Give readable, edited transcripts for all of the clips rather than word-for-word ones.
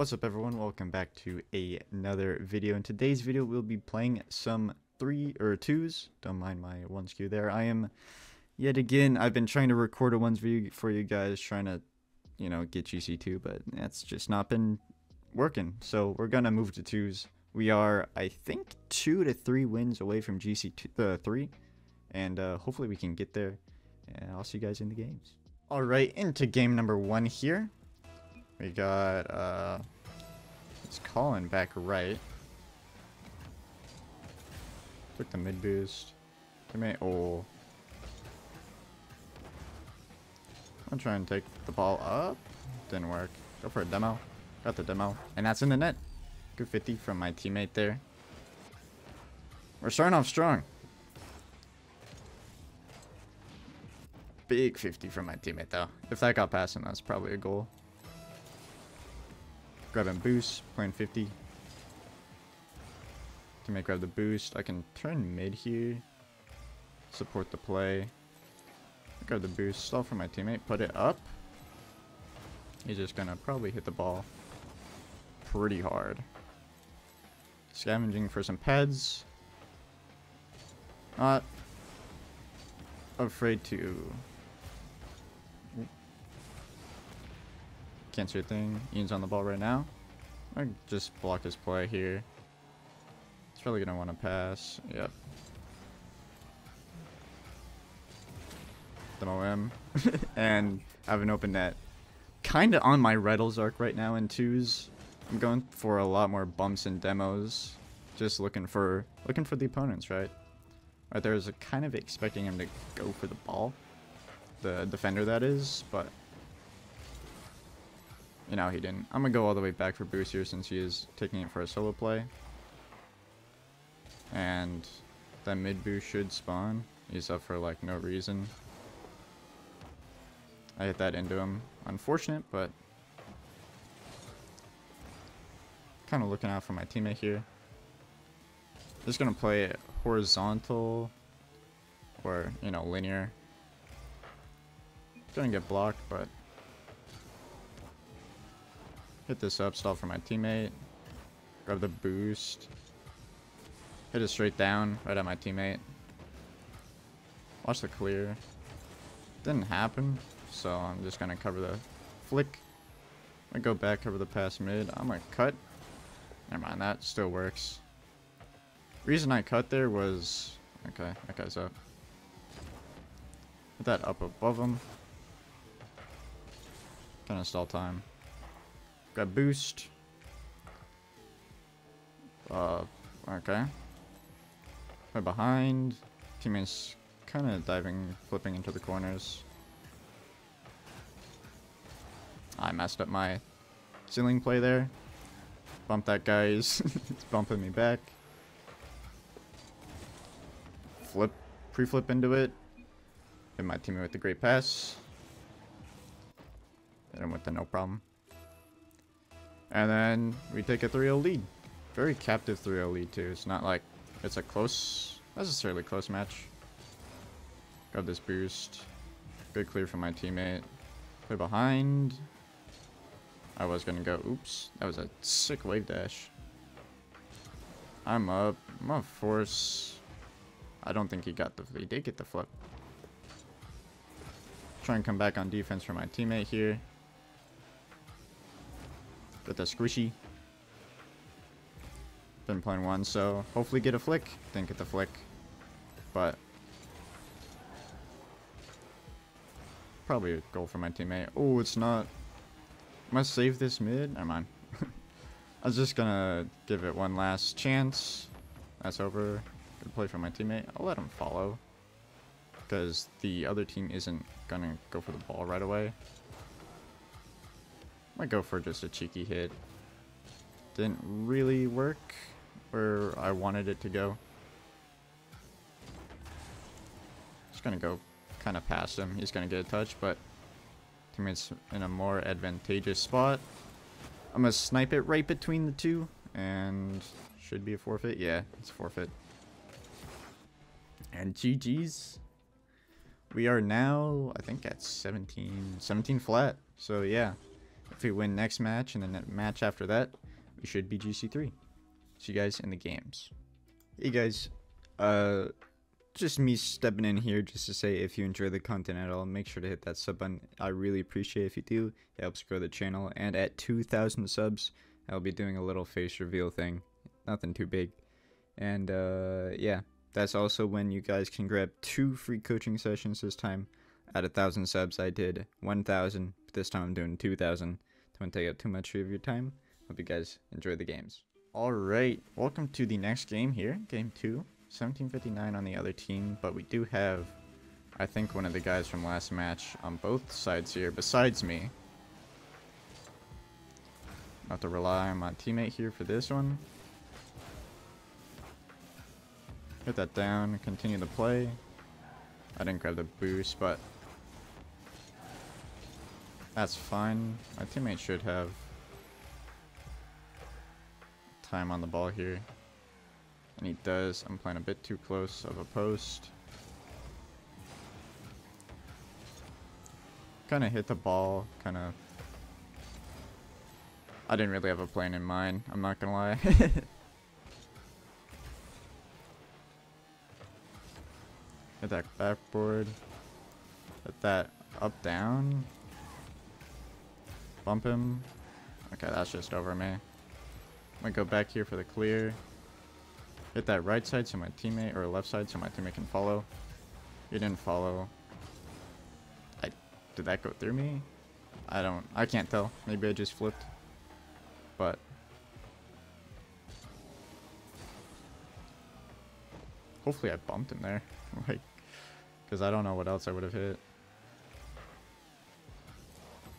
What's up everyone, welcome back to another video. In today's video we'll be playing some 3s or 2s. Don't mind my one skew there. I am yet again, I've been trying to record a ones video for you guys, trying to, you know, get GC2, but that's just not been working. So we're gonna move to 2s. We are, I think, 2 to 3 wins away from GC3, and hopefully we can get there, and I'll see you guys in the games. All right, into game number 1 here. We got, it's Colin back right. Took the mid boost. Oh. I'm trying to take the ball up. Didn't work. Go for a demo. Got the demo. And that's in the net. Good 50 from my teammate there. We're starting off strong. Big 50 from my teammate though. If that got past him, that's probably a goal. Grabbing boost, playing 50. Teammate grab the boost. I can turn mid here. Support the play. Grab the boost, stall for my teammate, put it up. He's just gonna probably hit the ball pretty hard. Scavenging for some pads. Not afraid to. Can't see a thing. Ian's on the ball right now. I just block his play here. He's probably going to want to pass. Yep. Demo him. And I have an open net. Kind of on my Rettles arc right now in 2s. I'm going for a lot more bumps and demos. Just looking for the opponents, right? Right there is a kind of expecting him to go for the ball. The defender, that is. But you know, he didn't. I'm going to go all the way back for boost here since he is taking it for a solo play. And that mid boost should spawn. He's up for, like, no reason. I hit that into him. Unfortunate, but kind of looking out for my teammate here. Just going to play it horizontal or, you know, linear. Going to get blocked, but hit this up, stall for my teammate, grab the boost, hit it straight down, right at my teammate. Watch the clear. Didn't happen, so I'm just going to cover the flick. I'm going to go back, cover the pass mid. I'm going to cut. Never mind, that still works. Reason I cut there was, okay, that guy's up. Put that up above him. Kind of stall time. Grab boost. Okay. Right behind. Teammates kind of diving, flipping into the corners. I messed up my ceiling play there. Bump that guy. It's bumping me back. Flip. Pre-flip into it. Hit my teammate with the great pass. Hit him with the no problem. And then we take a 3-0 lead. Very captive 3-0 lead, too. It's not like it's a close, necessarily close match. Grab this boost. Good clear from my teammate. Play behind. I was going to go. Oops. That was a sick wave dash. I'm up. I'm up force. I don't think he got the flip. He did get the flip. Try and come back on defense for my teammate here. With the squishy. Been playing one, so hopefully get a flick. Didn't get the flick, but probably a goal for my teammate. Oh, it's not. Must save this mid. Never mind. I was just gonna give it one last chance. That's over. Good play from my teammate. I'll let him follow, because the other team isn't gonna go for the ball right away. I go for just a cheeky hit. Didn't really work where I wanted it to go. Just gonna go kind of past him. He's gonna get a touch, but teammate's in a more advantageous spot. I'm gonna snipe it right between the two, and should be a forfeit. Yeah, it's a forfeit. And GG's. We are now, I think, at 17 flat. So yeah. If we win next match and then that match after that, we should be GC3. See you guys in the games. Hey guys, just me stepping in here just to say, if you enjoy the content at all, make sure to hit that sub button. I really appreciate it if you do. It helps grow the channel. And at 2,000 subs, I'll be doing a little face reveal thing. Nothing too big. And yeah, that's also when you guys can grab 2 free coaching sessions this time. At 1,000 subs, I did 1,000. But this time I'm doing 2,000. Don't want to take up too much of your time. Hope you guys enjoy the games. Alright, welcome to the next game here. Game 2. 1759 on the other team, but we do have, I think, one of the guys from last match on both sides here besides me. I'll have to rely on my teammate here for this one. Hit that down, continue the play. I didn't grab the boost, but that's fine. My teammate should have time on the ball here. And he does. I'm playing a bit too close of a post. Kind of hit the ball. Kind of. I didn't really have a plan in mind. I'm not going to lie. Hit that backboard. Hit that up down. Bump him. Okay, that's just over me. I'm going to go back here for the clear. Hit that right side so my teammate, or left side so my teammate can follow. He didn't follow. Did that go through me? I can't tell. Maybe I just flipped. But hopefully I bumped him there. Like, because I don't know what else I would have hit.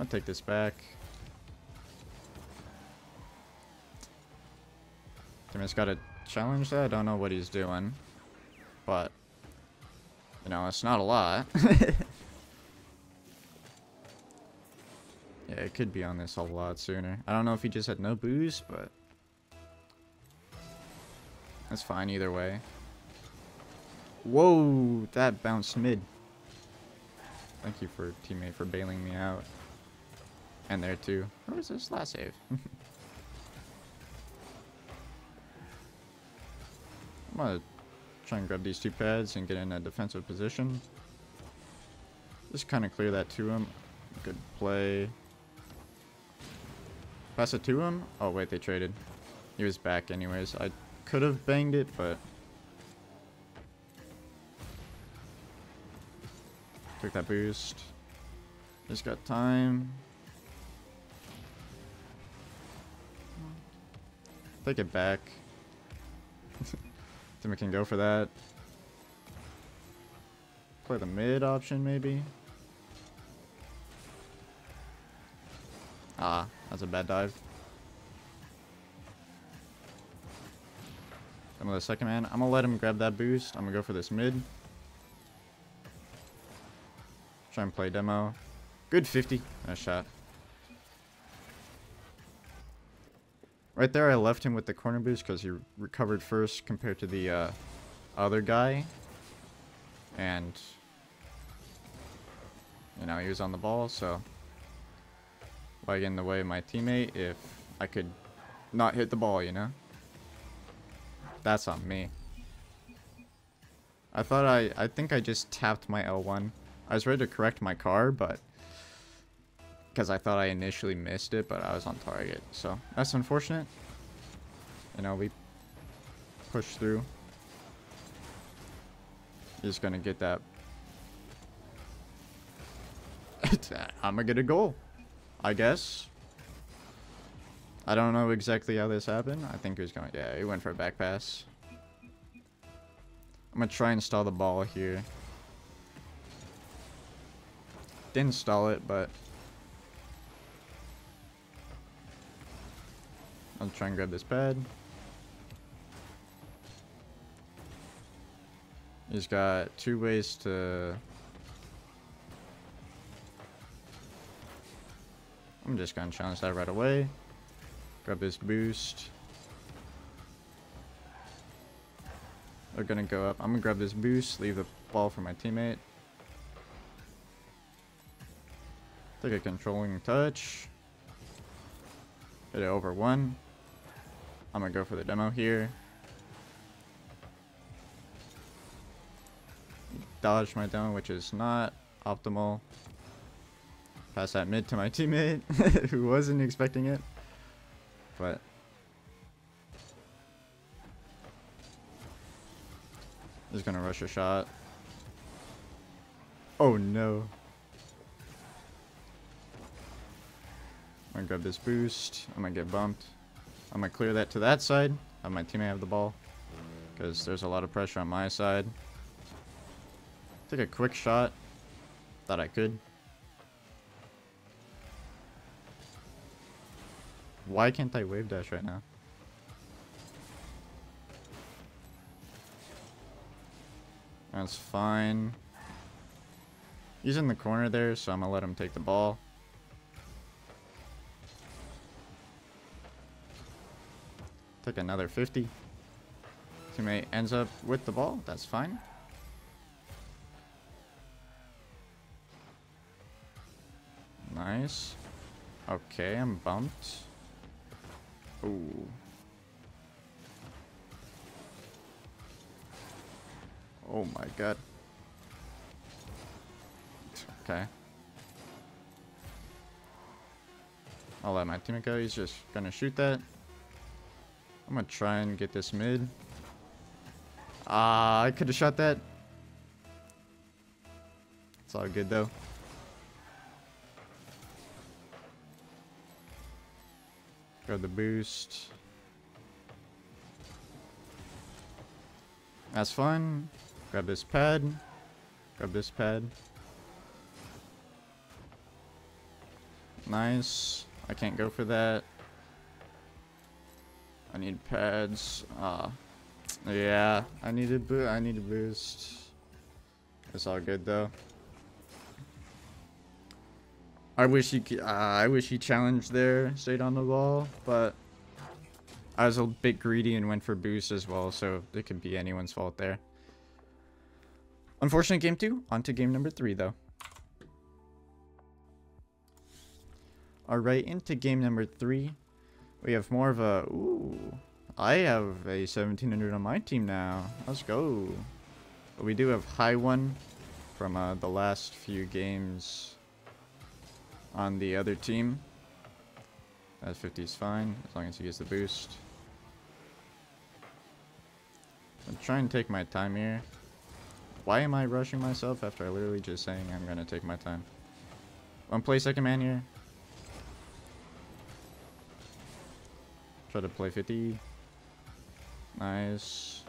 I'll take this back. Teammate's got a challenge that I don't know what he's doing, but you know, it's not a lot. Yeah, it could be on this a lot sooner. I don't know if he just had no boost, but that's fine either way. Whoa, that bounced mid. Thank you for teammate for bailing me out. And there too. Where was this last save? I'm gonna try and grab these 2 pads and get in a defensive position. Just kind of clear that to him. Good play. Pass it to him. Oh wait, they traded. He was back anyways. I could have banged it, but took that boost. Just got time. Take it back. Then we can go for that. Play the mid option, maybe. Ah, that's a bad dive. Come with the second man. I'm gonna let him grab that boost. I'm gonna go for this mid. Try and play demo. Good 50. Nice shot. Right there, I left him with the corner boost because he recovered first compared to the other guy. And, you know, he was on the ball, so like in the way of my teammate, if I could not hit the ball, you know? That's on me. I thought I think I just tapped my L1. I was ready to correct my car, but because I thought I initially missed it, but I was on target. So that's unfortunate. You know, we push through. He's gonna get that. I'm gonna get a goal, I guess. I don't know exactly how this happened. I think he was gonna, yeah, he went for a back pass. I'm gonna try and stall the ball here. Didn't stall it, but I'll try and grab this pad. He's got 2 ways to. I'm just gonna challenge that right away. Grab this boost. They're gonna go up. I'm gonna grab this boost, leave the ball for my teammate. Take a controlling touch. Hit it over one. I'm gonna go for the demo here. Dodge my demo, which is not optimal. Pass that mid to my teammate who wasn't expecting it. But he's gonna rush a shot. Oh no. I'm gonna grab this boost. I'm gonna get bumped. I'm gonna clear that to that side. Have my teammate have the ball, because there's a lot of pressure on my side. Take a quick shot. Thought I could. Why can't I wave dash right now? That's fine. He's in the corner there, so I'm gonna let him take the ball. Take another 50. Teammate ends up with the ball. That's fine. Nice. Okay, I'm bumped. Ooh. Oh my god. Okay. I'll let my teammate go. He's just gonna shoot that. I'm gonna try and get this mid. Ah, I could have shot that. It's all good though. Grab the boost. That's fun. Grab this pad. Grab this pad. Nice. I can't go for that. I need pads. Yeah. I need a boost. It's all good though. I wish he challenged there, stayed on the ball, but I was a bit greedy and went for boost as well, so it could be anyone's fault there. Unfortunate game 2, on to game number 3 though. Alright, into game number 3. We have more of a... Ooh, I have a 1700 on my team now. Let's go. But we do have high one from the last few games on the other team. That 50 is fine, as long as he gets the boost. I'm trying to take my time here. Why am I rushing myself after I literally just saying I'm going to take my time? I'm play second man here. Try to play 50. Nice.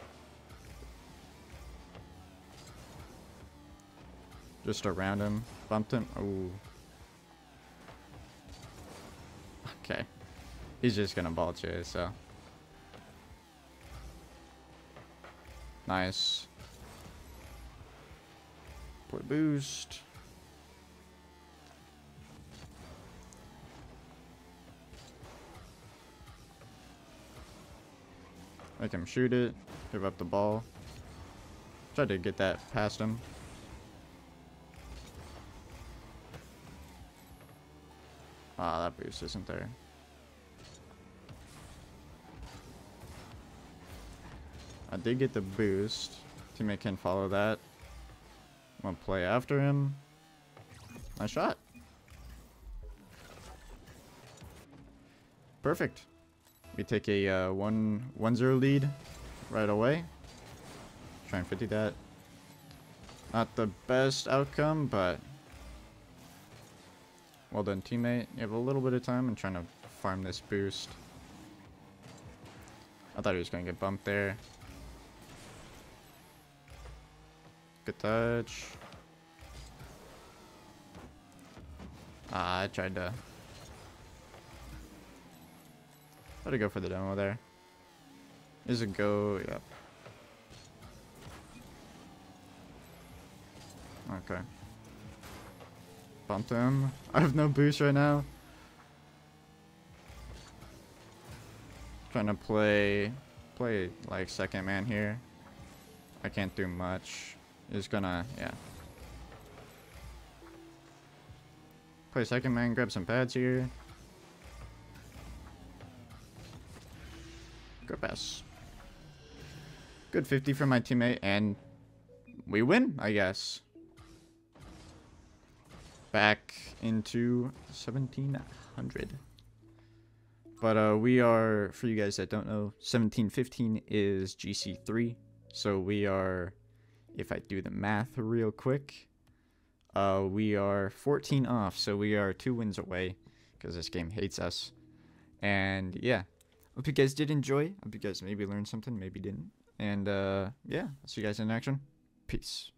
Just around him. Bumped him. Ooh. Okay. He's just gonna ball chase, so. Nice. Play boost. Make him shoot it. Give up the ball. Try to get that past him. Ah, that boost isn't there. I did get the boost. Teammate can follow that. I'm gonna play after him. Nice shot. Perfect. We take a 1-0 lead right away. Try and 50 that. Not the best outcome, but well done, teammate. You have a little bit of time. I'm trying to farm this boost. I thought he was going to get bumped there. Good touch. Ah, I tried to... Gotta go for the demo there. Is it go? Yep. Okay. Bumped him. I have no boost right now. Trying to play like second man here. I can't do much. Is gonna, yeah. Play second man, grab some pads here. Good pass. Good 50 from my teammate, and we win, I guess. Back into 1700. But we are, for you guys that don't know, 1715 is GC3. So we are, if I do the math real quick, we are 14 off. So we are 2 wins away because this game hates us. And yeah, hope you guys did enjoy. Hope you guys maybe learned something, maybe didn't. And yeah, I'll see you guys in action. Peace.